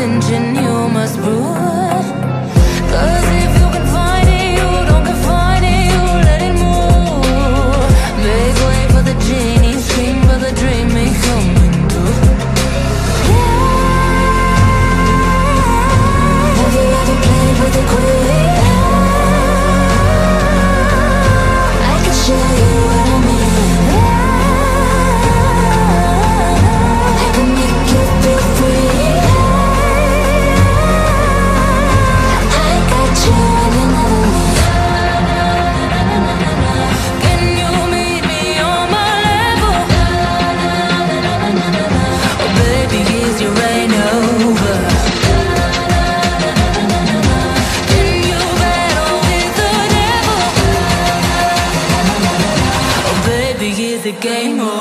engine you must brew. Cause if you can find it, you don't confine it, you let it move. Make way for the genie, scream for the dream, it coming through. Yeah. Have you ever played with a queen? I can show you what I mean. I can make you feel free. Game over.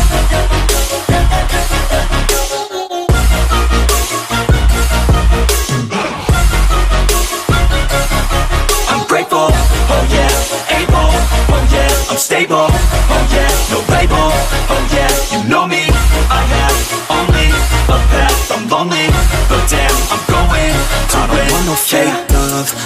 Stable, oh yeah, no label, oh yeah, you know me. I have only a path, I'm lonely, but damn, I'm going to win. I don't want no fake love,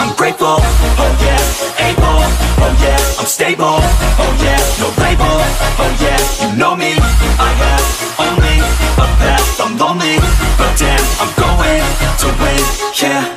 I'm grateful, oh yeah, able, oh yeah, I'm stable, oh yeah, no label, oh yeah, you know me. I have only a path, I'm lonely, but damn, I'm going to win, yeah.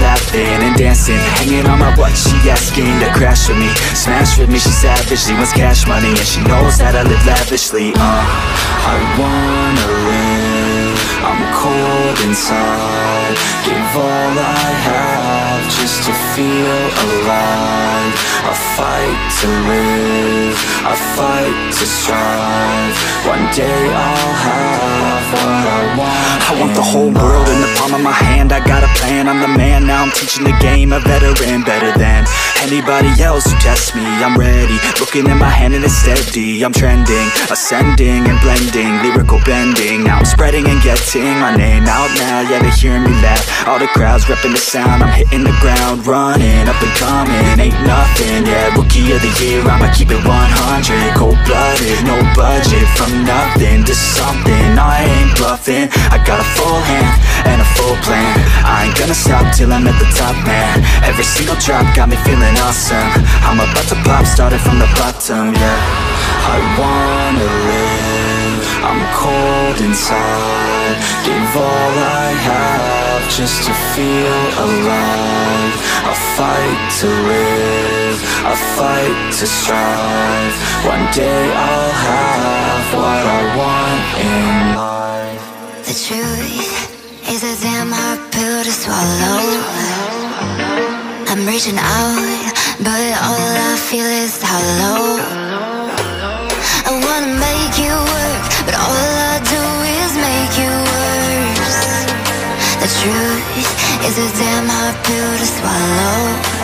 laughs. Laughing and dancing, hanging on my butt, she asking to crash with me, smash with me, she's savage, she wants cash money, and she knows that I live lavishly. I wanna live, I'm cold inside, give all I have just to feel alive. I fight to live, I fight to strive, one day I'll have what I want. I want the whole world in the palm of my hand, I got a plan, I'm the man, now I'm teaching the game, a veteran, better than anybody else who tests me. I'm ready, looking at my hand and it's steady. I'm trending, ascending and blending, lyrical bending, now I'm spreading and getting my name out now, yeah they hearing me laugh, all the crowds repping the sound, I'm hitting the ground, running, up and coming, ain't nothing, yeah, rookie of the year, I'ma keep it 100, cold-blooded, no budget, from nothing to something, I ain't bluffing, I got a full hand, and a full plan, I ain't gonna stop till I'm at the top, man. Every single drop got me feeling awesome, I'm about to pop, started from the bottom, yeah. I wanna live, I'm cold inside, give all I have just to feel alive. I fight to live, I fight to strive, one day I'll have what I want in life. The truth is a damn hard pill to swallow. I'm reaching out, but all I feel is hollow. I wanna make you work, but all I do is make you worse. The truth is a damn hard pill to swallow.